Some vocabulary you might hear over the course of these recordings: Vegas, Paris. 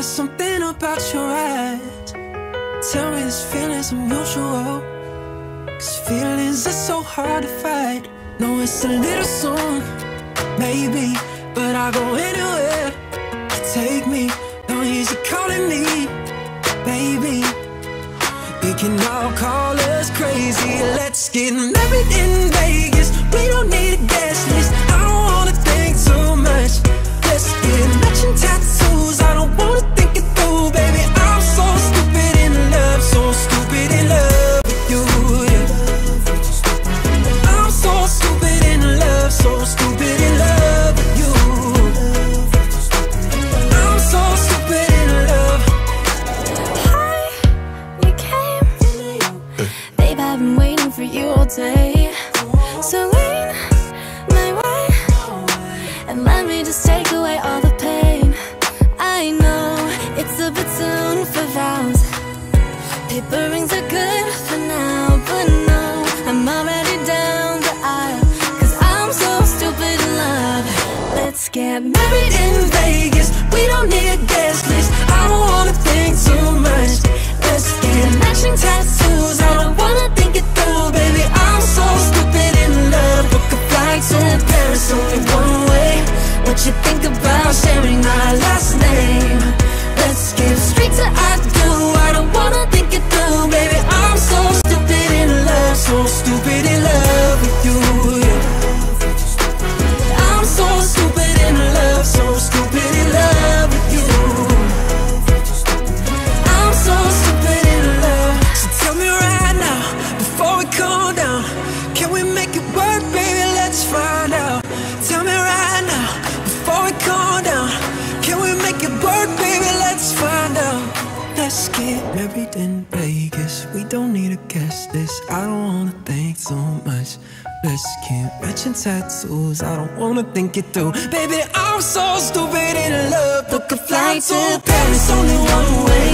There's something about your eyes. Tell me this feeling's unusual, 'cause feelings are so hard to fight. No, it's a little soon, maybe, but I'll go anywhere you take me, long as you're calling me, baby. It can all call us crazy. Let's get married in Vegas. We don't need a guest list. I don't wanna think too much. Let's get matching tattoos. I don't wanna think it through, baby. I'm so stupid in love, so stupid in love with you. I'm so stupid in love, so stupid in love with you. I'm so stupid in love. Hi, you came, babe. I've been waiting for you all day. So lean my way and let me just take away all the pain. I know it's a bit soon for vows. Paper rings are good for now, but no, I'm already down the aisle, 'cause I'm so stupid in love. Let's get married in Vegas. We don't need a guest list. I don't wanna think too much. Let's get matching tattoos. I don't wanna think it through, baby. I'm so stupid in love. Book a flight to Paris, only one way. What you think about sharing our last name? Let's skip straight to I do. I don't wanna think it through, baby. I'm so stupid in love, so stupid in love with you. I'm so stupid in love, so stupid in love with you. I'm so stupid in love. So tell me right now, before we cool down, can we make it work, baby? Let's find out. Tell me right now, before we cool down, can we make it work, baby? Let's find out. Let's get married in Vegas. We don't need a guest list. I don't wanna think so much. Let's get matching tattoos. I don't wanna think it through, baby. I'm so stupid in love. Book a flight to Paris, only one way.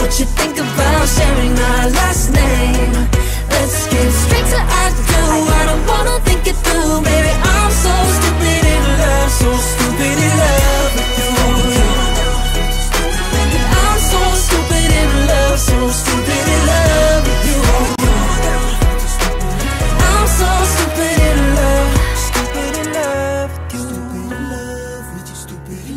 What you think about sharing our last name? Let's get straight to I do. I don't wanna